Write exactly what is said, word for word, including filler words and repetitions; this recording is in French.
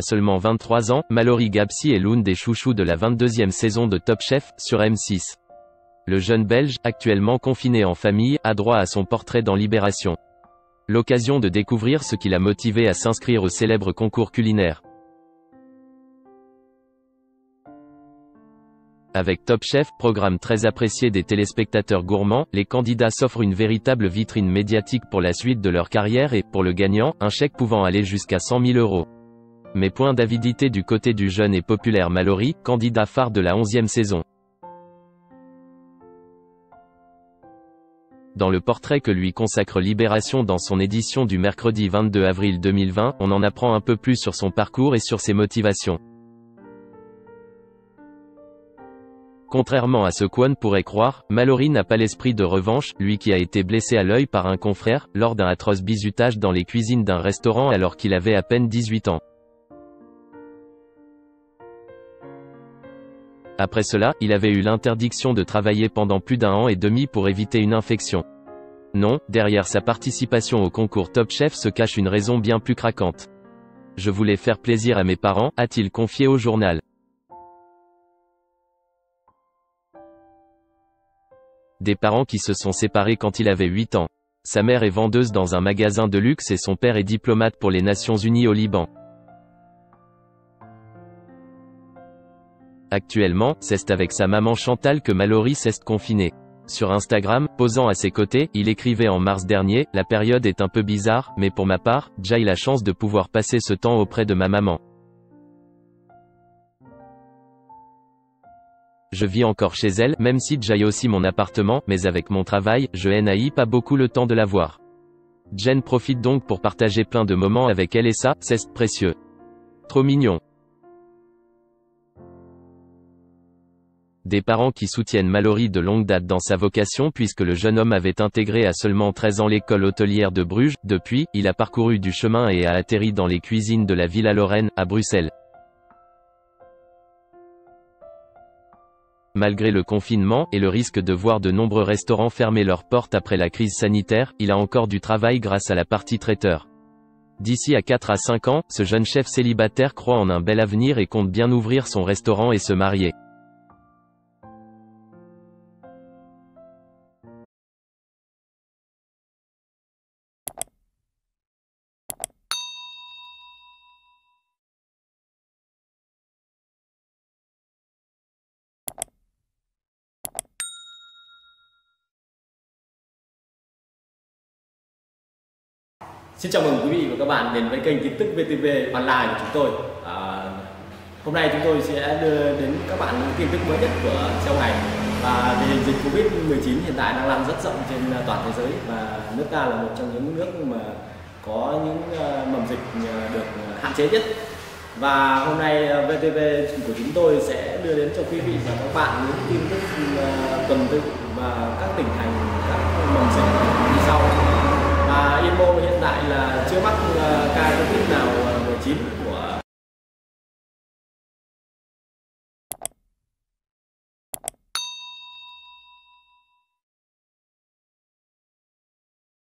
À seulement vingt-trois ans, Mallory Gabsi est l'une des chouchous de la vingt-deuxième saison de Top Chef, sur M six. Le jeune Belge, actuellement confiné en famille, a droit à son portrait dans Libération. L'occasion de découvrir ce qui l'a motivé à s'inscrire au célèbre concours culinaire. Avec Top Chef, programme très apprécié des téléspectateurs gourmands, les candidats s'offrent une véritable vitrine médiatique pour la suite de leur carrière et, pour le gagnant, un chèque pouvant aller jusqu'à cent mille euros. Mais point d'avidité du côté du jeune et populaire Mallory, candidat phare de la onzième saison. Dans le portrait que lui consacre Libération dans son édition du mercredi vingt-deux avril deux mille vingt, on en apprend un peu plus sur son parcours et sur ses motivations. Contrairement à ce qu'on pourrait croire, Mallory n'a pas l'esprit de revanche, lui qui a été blessé à l'œil par un confrère, lors d'un atroce bizutage dans les cuisines d'un restaurant alors qu'il avait à peine dix-huit ans. Après cela, il avait eu l'interdiction de travailler pendant plus d'un an et demi pour éviter une infection. Non, derrière sa participation au concours Top Chef se cache une raison bien plus craquante. « Je voulais faire plaisir à mes parents », a-t-il confié au journal. Des parents qui se sont séparés quand il avait huit ans. Sa mère est vendeuse dans un magasin de luxe et son père est diplomate pour les Nations Unies au Liban. Actuellement, c'est avec sa maman Chantal que Mallory s'est confinée. Sur Instagram, posant à ses côtés, il écrivait en mars dernier « La période est un peu bizarre, mais pour ma part, j'ai la chance de pouvoir passer ce temps auprès de ma maman. Je vis encore chez elle, même si j'ai aussi mon appartement, mais avec mon travail, je n'ai pas beaucoup le temps de la voir. Jen profite donc pour partager plein de moments avec elle et ça, c'est précieux. Trop mignon. » Des parents qui soutiennent Mallory de longue date dans sa vocation puisque le jeune homme avait intégré à seulement treize ans l'école hôtelière de Bruges. Depuis, il a parcouru du chemin et a atterri dans les cuisines de la Villa Lorraine, à Bruxelles. Malgré le confinement, et le risque de voir de nombreux restaurants fermer leurs portes après la crise sanitaire, il a encore du travail grâce à la partie traiteur. D'ici à quatre à cinq ans, ce jeune chef célibataire croit en un bel avenir et compte bien ouvrir son restaurant et se marier. Xin chào mừng quý vị và các bạn đến với kênh tin tức vê tê vê Online của chúng tôi. À, hôm nay chúng tôi sẽ đưa đến các bạn những tin tức mới nhất của trong ngày. Và về dịch Covid mười chín hiện tại đang lan rất rộng trên toàn thế giới và nước ta là một trong những nước mà có những mầm dịch được hạn chế nhất. Và hôm nay vê tê vê của chúng tôi sẽ đưa đến cho quý vị và các bạn những tin tức tuần tự và các tỉnh thành các mầm dịch như sau. Và Imo hiện tại là chưa mắc ca Covid nào mười chín